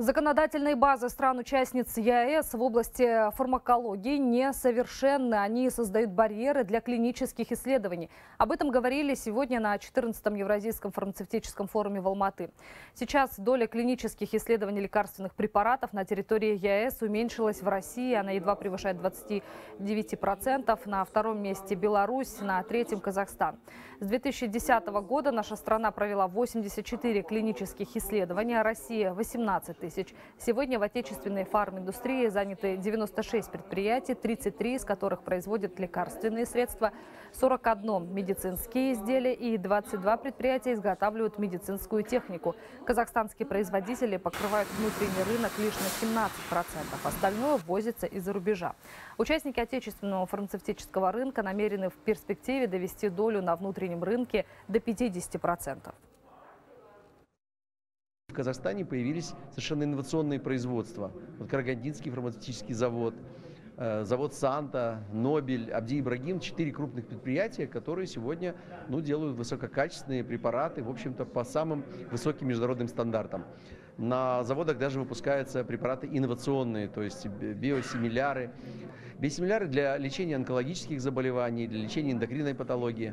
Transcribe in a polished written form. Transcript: Законодательные базы стран-участниц ЕАЭС в области фармакологии несовершенны. Они создают барьеры для клинических исследований. Об этом говорили сегодня на 14-м Евразийском фармацевтическом форуме в Алматы. Сейчас доля клинических исследований лекарственных препаратов на территории ЕАЭС уменьшилась в России. Она едва превышает 29%. На втором месте Беларусь, на третьем Казахстан. С 2010 года наша страна провела 84 клинических исследования, Россия – 18 тысяч. Сегодня в отечественной фарминдустрии заняты 96 предприятий, 33 из которых производят лекарственные средства, 41 медицинские изделия и 22 предприятия изготавливают медицинскую технику. Казахстанские производители покрывают внутренний рынок лишь на 17%, остальное ввозится из-за рубежа. Участники отечественного фармацевтического рынка намерены в перспективе довести долю на внутреннем рынке до 50%. В Казахстане появились совершенно инновационные производства. Вот Карагандинский фармацевтический завод, завод «Санта», «Нобель», «Абди-Ибрагим» – 4 крупных предприятия, которые сегодня делают высококачественные препараты, в общем-то, по самым высоким международным стандартам. На заводах даже выпускаются препараты инновационные, то есть биосимиляры. Биосимиляры для лечения онкологических заболеваний, для лечения эндокринной патологии.